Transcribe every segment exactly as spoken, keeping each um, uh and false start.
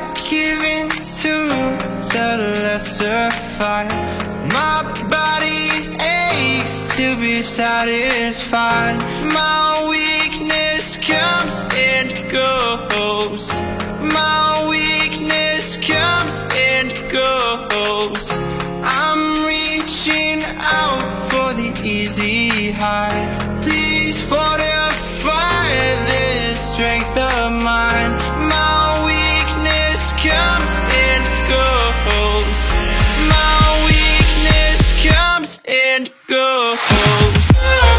I give in to the lesser fight. My body aches to be satisfied. My weakness comes and goes. My weakness comes and goes. I'm reaching out for the easy high. Please fortify this strength of mine. My weakness comes and goes. My weakness comes and goes.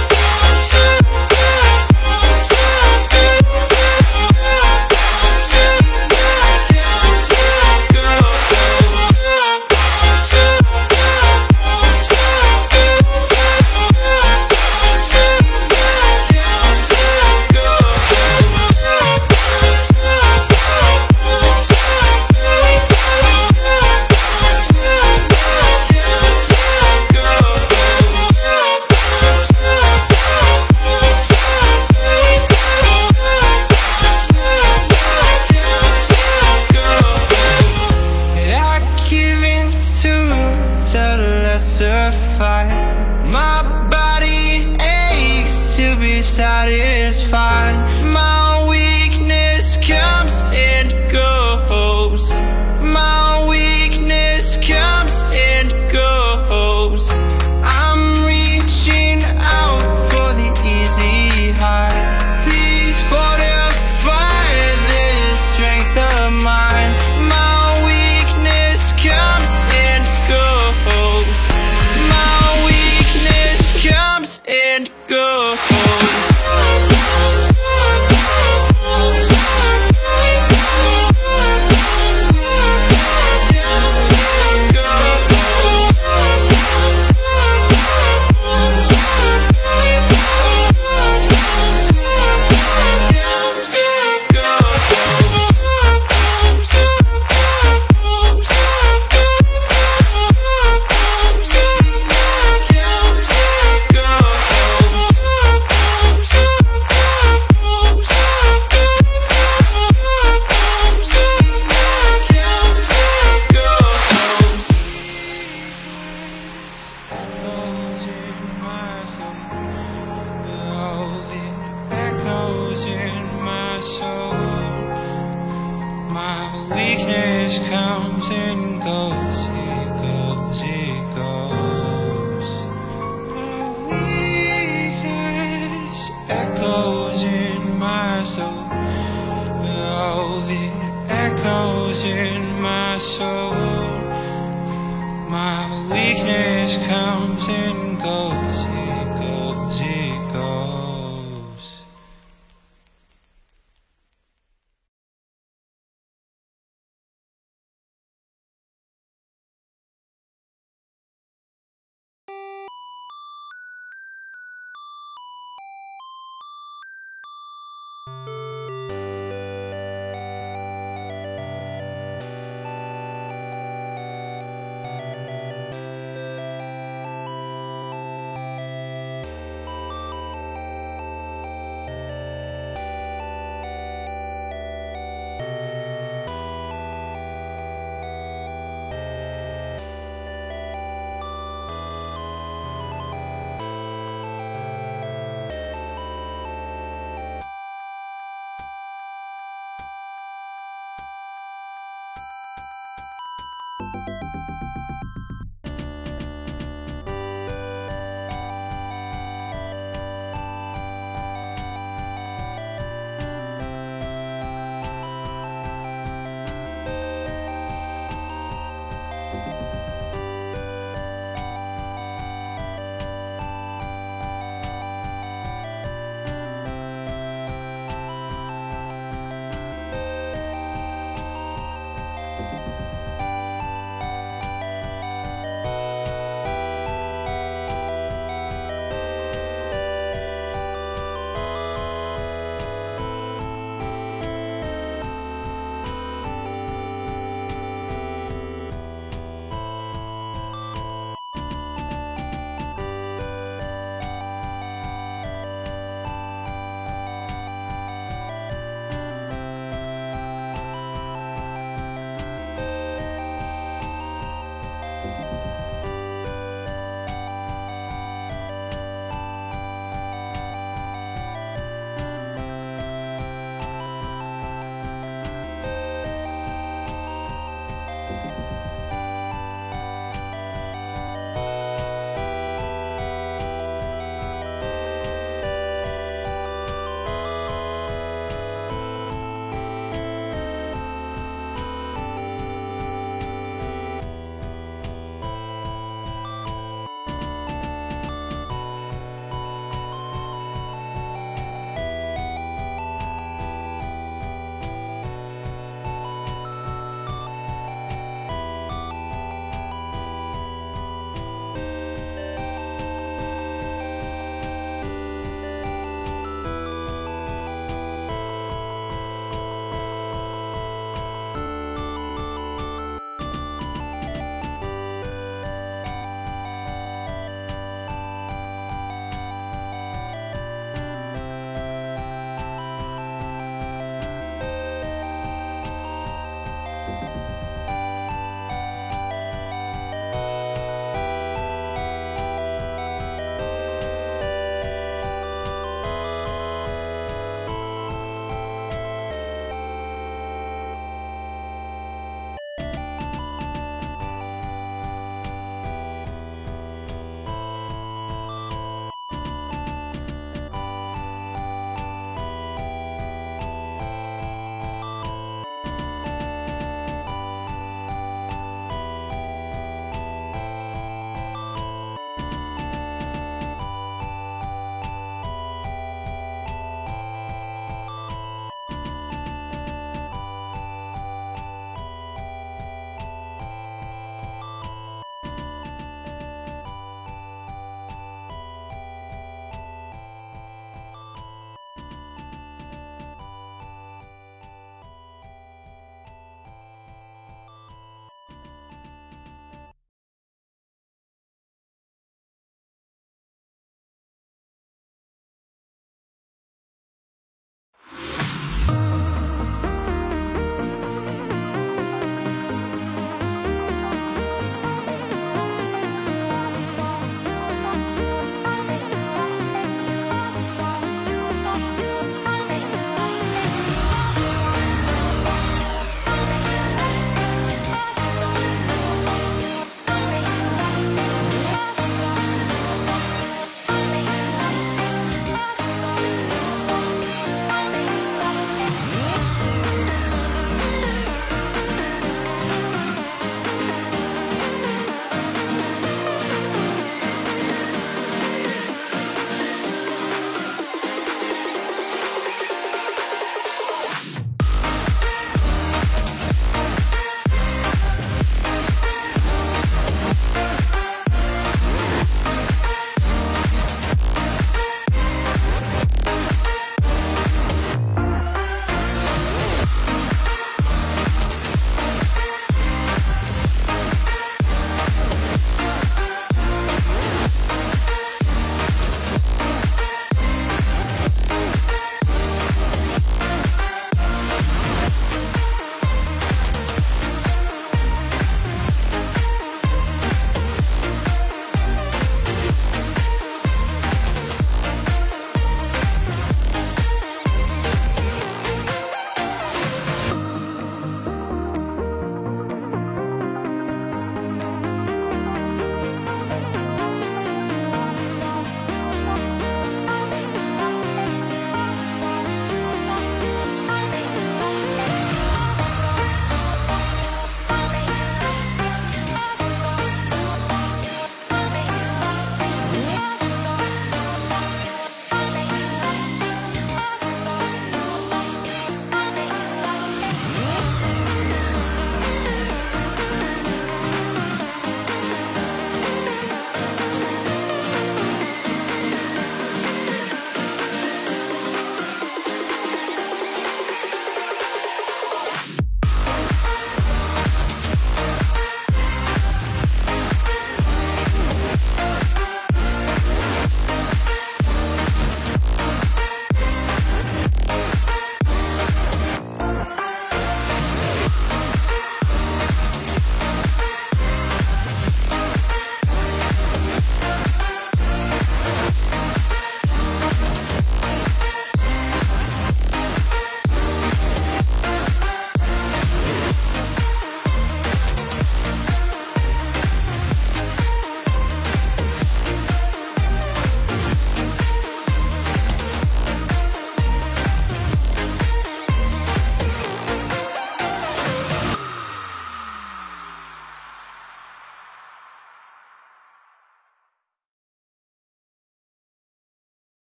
My body aches to be satisfied. My weakness comes and goes. My weakness comes and goes. I'm reaching out for the easy high. Please fortify this strength of mine. My weakness comes and goes. And go soul. My weakness comes and goes, it goes, it goes. My weakness echoes in my soul. Oh, it echoes in my soul. My weakness comes and goes, it goes, it goes.